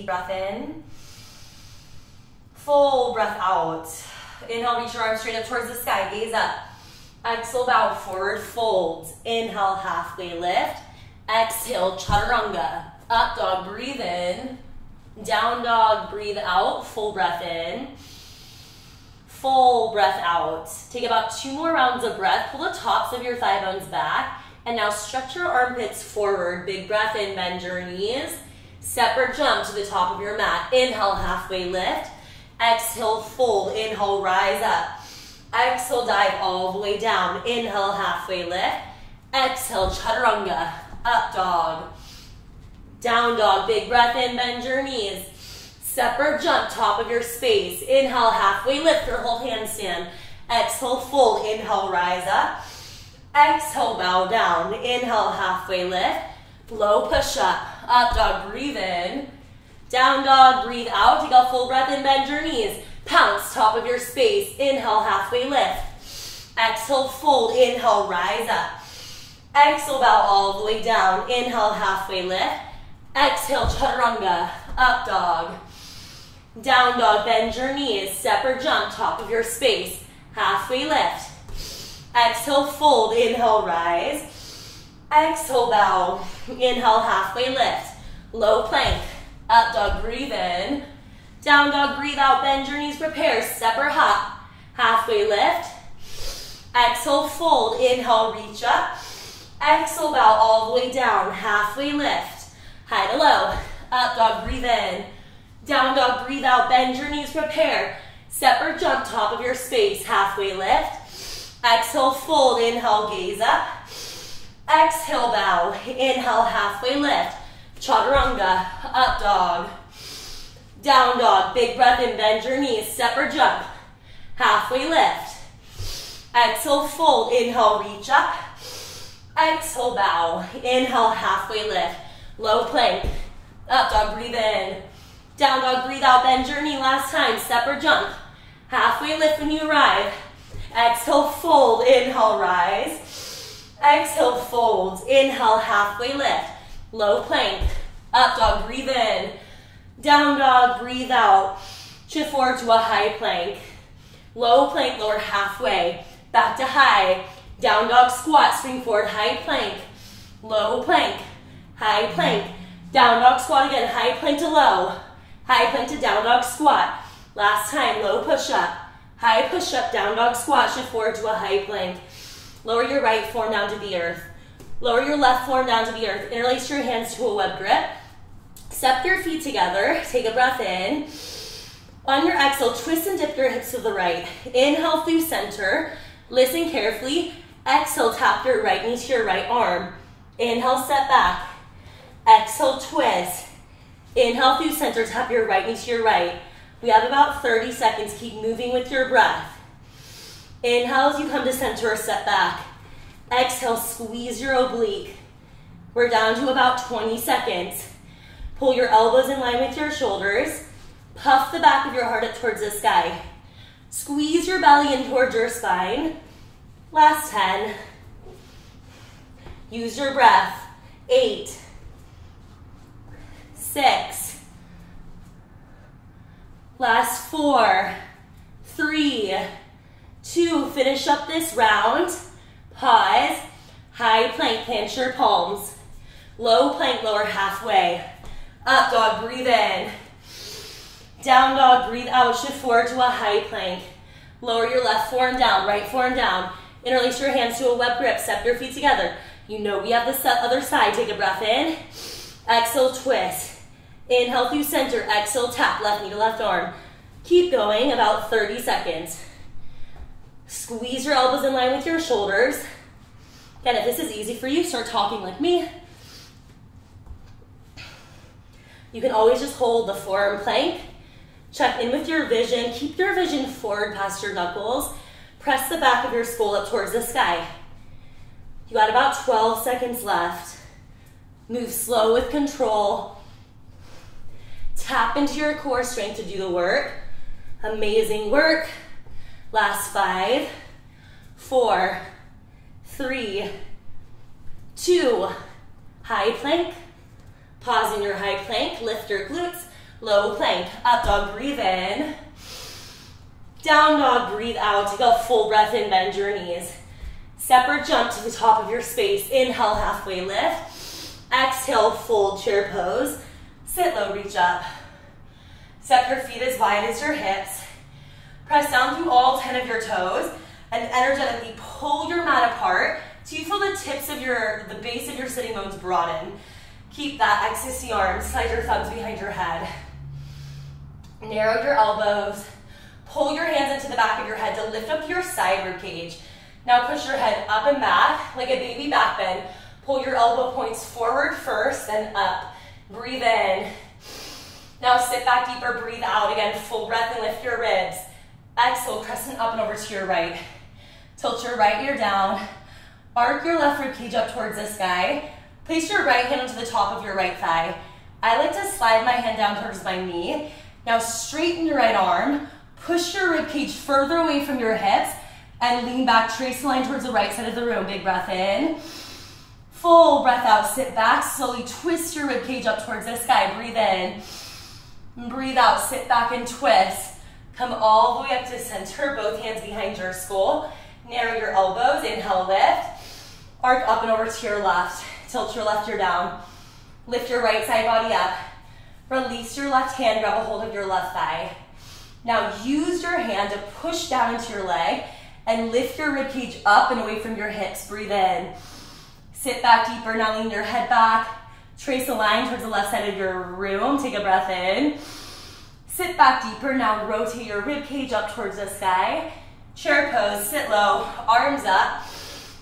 deep breath in. Full breath out. Inhale, reach your arms straight up towards the sky. Gaze up. Exhale, bow forward fold. Inhale, halfway lift. Exhale, chaturanga. Up dog, breathe in. Down dog, breathe out. Full breath in. Full breath out. Take about 2 more rounds of breath. Pull the tops of your thigh bones back. And now stretch your armpits forward. Big breath in, bend your knees. Separate jump to the top of your mat. Inhale, halfway lift. Exhale, fold. Inhale, rise up. Exhale, dive all the way down. Inhale, halfway lift. Exhale, chaturanga. Up dog. Down dog. Big breath in, bend your knees. Separate jump, top of your space. Inhale, halfway lift or hold handstand. Exhale, fold. Inhale, rise up. Exhale, bow down. Inhale, halfway lift. Low push up. Up dog, breathe in. Down dog, breathe out. Take a full breath in, bend your knees. Pounce, top of your space. Inhale, halfway lift. Exhale, fold. Inhale, rise up. Exhale, bow all the way down. Inhale, halfway lift. Exhale, chaturanga. Up dog. Down dog, bend your knees. Separate jump, top of your space. Halfway lift. Exhale, fold. Inhale, rise. Exhale, bow. Inhale, halfway lift. Low plank. Up dog, breathe in. Down dog, breathe out, bend your knees, prepare, separate hop, halfway lift, exhale, fold, inhale, reach up, exhale, bow all the way down, halfway lift, high to low, up dog, breathe in, down dog, breathe out, bend your knees, prepare, separate jump, top of your space, halfway lift, exhale, fold, inhale, gaze up, exhale, bow, inhale, halfway lift, chaturanga, up dog. Down dog, big breath in, bend your knees, separate jump, halfway lift, exhale, fold, inhale, reach up, exhale, bow, inhale, halfway lift, low plank, up dog, breathe in, down dog, breathe out, bend your knee, last time, separate jump, halfway lift when you arrive, exhale, fold, inhale, rise, exhale, fold, inhale, halfway lift, low plank, up dog, breathe in, down dog, breathe out, shift forward to a high plank, low plank, lower halfway, back to high, down dog squat, swing forward, high plank, low plank, high plank, down dog squat again, high plank to low, high plank to down dog squat, last time, low push-up, high push-up, down dog squat, shift forward to a high plank, lower your right forearm down to the earth, lower your left forearm down to the earth, interlace your hands to a web grip, step your feet together, take a breath in. On your exhale, twist and dip your hips to the right. Inhale through center, listen carefully. Exhale, tap your right knee to your right arm. Inhale, step back. Exhale, twist. Inhale through center, tap your right knee to your right. We have about 30 seconds. Keep moving with your breath. Inhale as you come to center or step back. Exhale, squeeze your oblique. We're down to about 20 seconds. Pull your elbows in line with your shoulders. Puff the back of your heart up towards the sky. Squeeze your belly in towards your spine. Last 10. Use your breath. 8, 6. Last 4, 3, 2. Finish up this round. Pause. High plank, plant your palms. Low plank, lower halfway. Up dog, breathe in. Down dog, breathe out. Shift forward to a high plank. Lower your left forearm down, right forearm down. Interlace your hands to a web grip. Step your feet together. You know we have the other side. Take a breath in. Exhale, twist. Inhale through center. Exhale, tap. Left knee to left arm. Keep going, about 30 seconds. Squeeze your elbows in line with your shoulders. Again, if this is easy for you, start talking like me. You can always just hold the forearm plank. Check in with your vision. Keep your vision forward past your knuckles. Press the back of your skull up towards the sky. You got about 12 seconds left. Move slow with control. Tap into your core strength to do the work. Amazing work. Last 5, 4, 3, 2. High plank. Pause in your high plank, lift your glutes, Low plank, up dog, breathe in. Down dog, breathe out. Take a full breath in, bend your knees. Separate jump to the top of your space. Inhale, halfway lift. Exhale, fold chair pose. Sit low, reach up. Step your feet as wide as your hips. Press down through all 10 of your toes and energetically pull your mat apart so you feel the tips of the base of your sitting bones broaden. Keep that ecstasy arm, slide your thumbs behind your head. Narrow your elbows. Pull your hands into the back of your head to lift up your side rib cage. Now push your head up and back like a baby back bend. Pull your elbow points forward first, then up. Breathe in. Now sit back deeper, breathe out. Again, full breath and lift your ribs. Exhale, crescent up and over to your right. Tilt your right ear down. Arc your left rib cage up towards the sky. Place your right hand onto the top of your right thigh. I like to slide my hand down towards my knee. Now straighten your right arm. Push your rib cage further away from your hips and lean back, trace the line towards the right side of the room. Big breath in. Full breath out, sit back, slowly twist your rib cage up towards the sky. Breathe in, breathe out, sit back and twist. Come all the way up to center, both hands behind your skull. Narrow your elbows, inhale, lift. Arc up and over to your left. Tilt your left ear down. Lift your right side body up. Release your left hand, grab a hold of your left thigh. Now use your hand to push down into your leg and lift your rib cage up and away from your hips. Breathe in. Sit back deeper, now lean your head back. Trace a line towards the left side of your room. Take a breath in. Sit back deeper, now rotate your rib cage up towards the sky. Chair pose, sit low, arms up.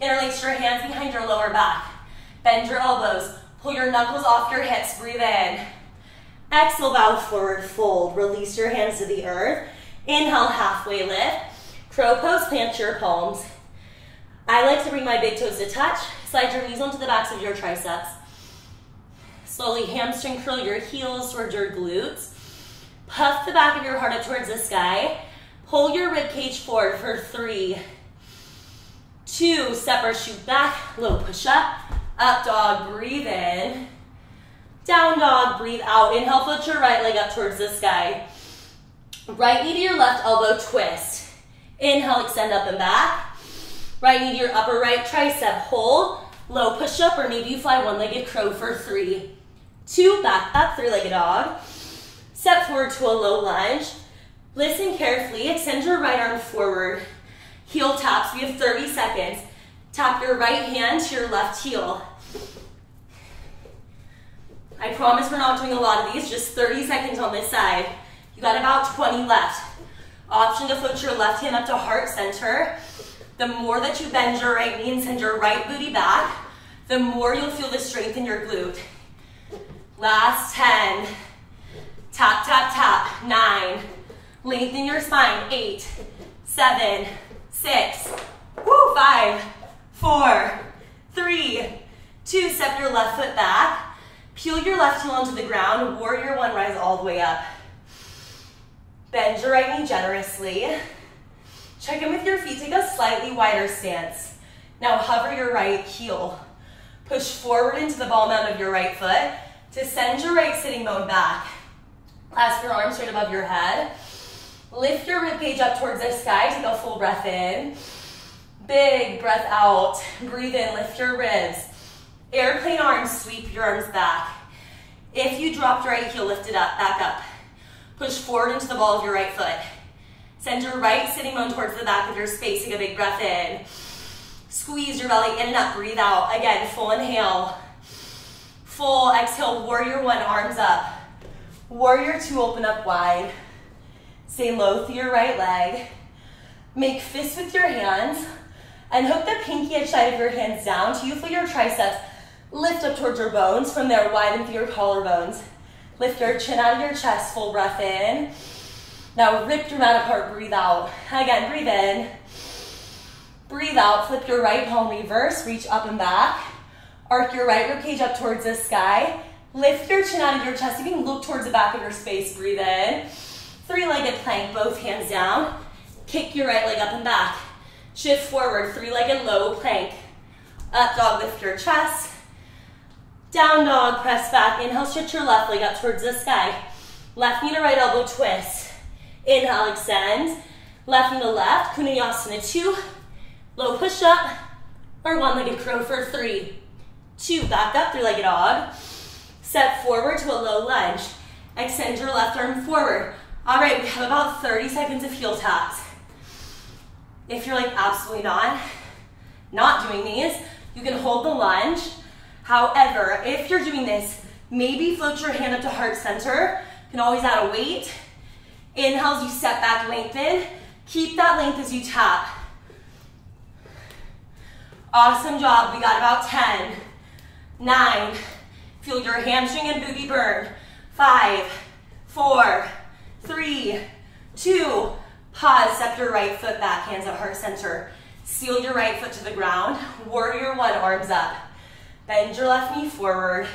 Interlace your hands behind your lower back. Bend your elbows, pull your knuckles off your hips. Breathe in. Exhale, bow forward, fold. Release your hands to the earth. Inhale, halfway lift. Crow pose, plant your palms. I like to bring my big toes to touch. Slide your knees onto the backs of your triceps. Slowly hamstring curl your heels towards your glutes. Puff the back of your heart up towards the sky. Pull your rib cage forward for 3, 2, separate, shoot back, low push up. Up dog, breathe in. Down dog, breathe out. Inhale, put your right leg up towards the sky. Right knee to your left elbow, twist. Inhale, extend up and back. Right knee to your upper right tricep, hold. Low push up, or maybe you fly one-legged crow for 3, 2, back up, three-legged dog. Step forward to a low lunge. Listen carefully, extend your right arm forward. Heel taps, we have 30 seconds. Tap your right hand to your left heel. I promise we're not doing a lot of these, just 30 seconds on this side. You got about 20 left. Option to float your left hand up to heart center. The more that you bend your right knee and send your right booty back, the more you'll feel the strength in your glute. Last 10. Tap, tap, tap. 9. Lengthen your spine. 8, 7, 6. 5, 4, 3, 2. Step your left foot back. Peel your left heel onto the ground, warrior one, rise all the way up. Bend your right knee generously. Check in with your feet, take a slightly wider stance. Now hover your right heel. Push forward into the ball mound of your right foot to send your right sitting bone back. Clasp your arms straight above your head. Lift your ribcage up towards the sky, take a full breath in. Big breath out, breathe in, lift your ribs. Airplane arms, sweep your arms back. If you dropped your right heel, lift it up, back up. Push forward into the ball of your right foot. Send your right sitting bone towards the back of your space. Take a big breath in. Squeeze your belly in and up, breathe out. Again, full inhale. Full exhale, warrior one, arms up. Warrior two, open up wide. Stay low through your right leg. Make fists with your hands and hook the pinky edge side of your hands down till you feel your triceps lift up towards your bones. From there, widen through your collarbones. Lift your chin out of your chest, full breath in. Now rip your mat apart, breathe out. Again, breathe in. Breathe out, flip your right palm reverse, reach up and back. Arc your right ribcage up towards the sky. Lift your chin out of your chest, you can look towards the back of your space, breathe in. Three-legged plank, both hands down. Kick your right leg up and back. Shift forward, three-legged low plank. Up dog, lift your chest. Down dog, press back. Inhale, stretch your left leg up towards the sky. Left knee to right elbow twist. Inhale, extend. Left knee to left, Konasana 2. Low push up or one-legged crow for 3, 2. Back up, three-legged dog. Step forward to a low lunge. Extend your left arm forward. All right, we have about 30 seconds of heel taps. If you're like, absolutely not doing these, you can hold the lunge. However, if you're doing this, maybe float your hand up to heart center. You can always add a weight. Inhale as you step back, lengthen. Keep that length as you tap. Awesome job, we got about 10, 9, feel your hamstring and booty burn. 5, 4, 3, 2, pause, step your right foot back, hands at heart center. Seal your right foot to the ground, warrior one, arms up. Bend your left knee forward.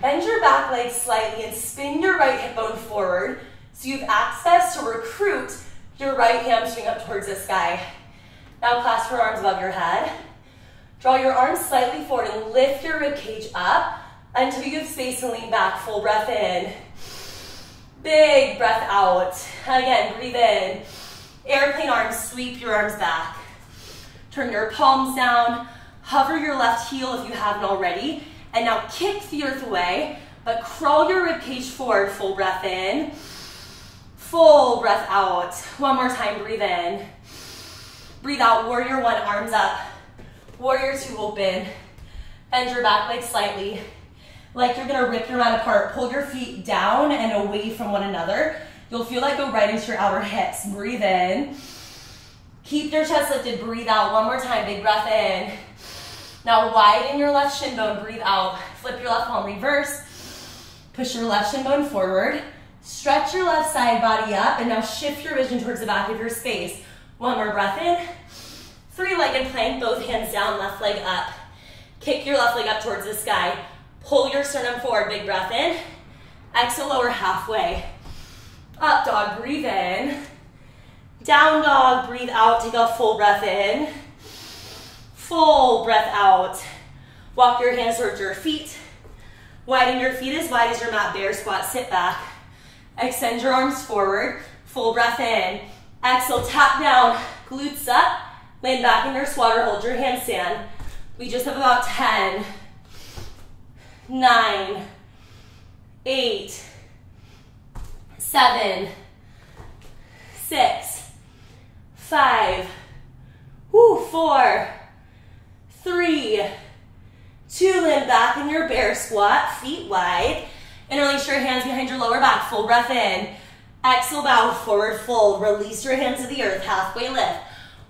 Bend your back leg slightly and spin your right hip bone forward so you have access to recruit your right hamstring up towards the sky. Now clasp your arms above your head. Draw your arms slightly forward and lift your ribcage up until you have space to lean back. Full breath in. Big breath out. Again, breathe in. Airplane arms, sweep your arms back. Turn your palms down. Hover your left heel if you haven't already. And now kick the earth away, but crawl your ribcage forward. Full breath in. Full breath out. One more time, breathe in. Breathe out, warrior one, arms up. Warrior two, open. Bend your back leg slightly. Like you're gonna rip your mat apart. Pull your feet down and away from one another. You'll feel that go right into your outer hips. Breathe in. Keep your chest lifted, breathe out. One more time, big breath in. Now widen your left shin bone, breathe out. Flip your left palm, reverse. Push your left shin bone forward. Stretch your left side body up and now shift your vision towards the back of your space. One more breath in. Three-legged plank, both hands down, left leg up. Kick your left leg up towards the sky. Pull your sternum forward, big breath in. Exhale, lower halfway. Up dog, breathe in. Down dog, breathe out, take a full breath in. Full breath out. Walk your hands towards your feet. Widen your feet as wide as your mat, bear squat, sit back. Extend your arms forward, full breath in. Exhale, tap down, glutes up, land back in your squat or hold your handstand. We just have about 10, 9, 8, 7, 6, 5, 4, 3, 2, land back in your bear squat, feet wide. Interlace your hands behind your lower back, full breath in. Exhale, bow forward, fold. Release your hands to the earth, halfway lift.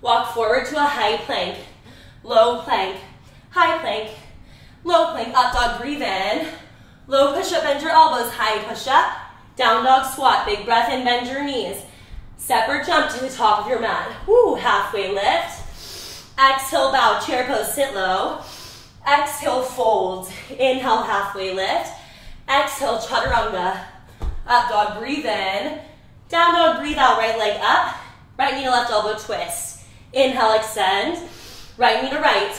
Walk forward to a high plank, low plank, high plank, low plank. Up dog, breathe in. Low push-up, bend your elbows, high push-up. Down dog, squat, big breath in, bend your knees. Step or jump to the top of your mat. Woo, halfway lift. Exhale, bow, chair pose, sit low. Exhale, fold. Inhale, halfway lift. Exhale, chaturanga. Up dog, breathe in. Down dog, breathe out, right leg up. Right knee to left elbow twist. Inhale, extend. Right knee to right.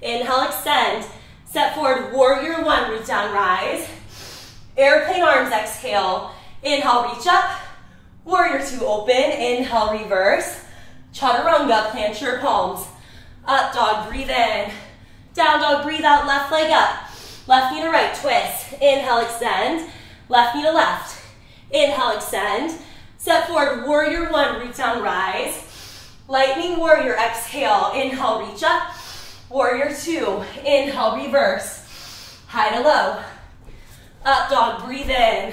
Inhale, extend. Step forward, warrior one, root down, rise. Airplane arms, exhale. Inhale, reach up. Warrior two, open. Inhale, reverse. Chaturanga, plant your palms. Up dog, breathe in. Down dog, breathe out, left leg up. Left knee to right, twist. Inhale, extend. Left knee to left. Inhale, extend. Step forward, warrior one, root down, rise. Lightning warrior, exhale. Inhale, reach up. Warrior two. Inhale, reverse. High to low. Up dog, breathe in.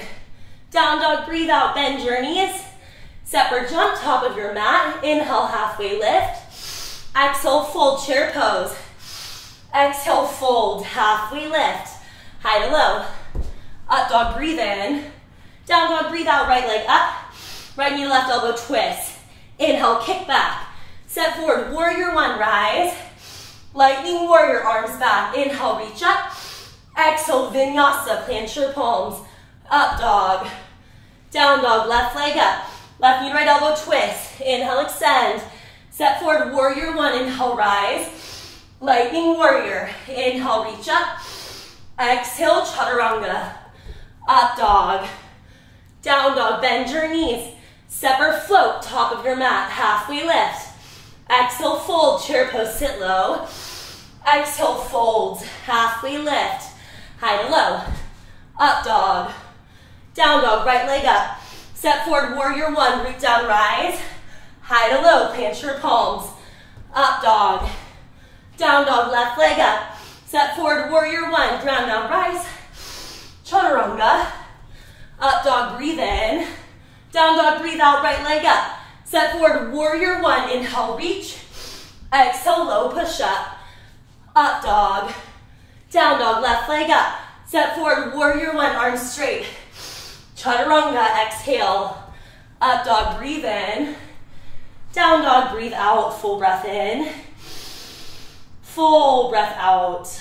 Down dog, breathe out. Bend your knees. Step or jump, top of your mat. Inhale, halfway lift. Exhale, fold, chair pose. Exhale, fold, halfway lift. High to low. Up dog, breathe in. Down dog, breathe out, right leg up. Right knee to left elbow, twist. Inhale, kick back. Step forward, warrior one, rise. Lightning warrior, arms back. Inhale, reach up. Exhale, vinyasa, plant your palms. Up dog. Down dog, left leg up. Left knee to right elbow, twist. Inhale, extend. Step forward, warrior one, inhale, rise. Lightning warrior. Inhale, reach up. Exhale, chaturanga. Up dog. Down dog, bend your knees. Separate float, top of your mat, halfway lift. Exhale, fold, chair pose, sit low. Exhale, fold, halfway lift. High to low. Up dog. Down dog, right leg up. Step forward, warrior one, root down, rise. High to low, plant your palms. Up dog. Down dog, left leg up. Step forward, warrior one, ground down, rise. Chaturanga. Up dog, breathe in. Down dog, breathe out, right leg up. Step forward, warrior one, inhale, reach. Exhale, low push up. Up dog. Down dog, left leg up. Step forward, warrior one, arms straight. Chaturanga, exhale. Up dog, breathe in. Down dog, breathe out, full breath in. Full breath out.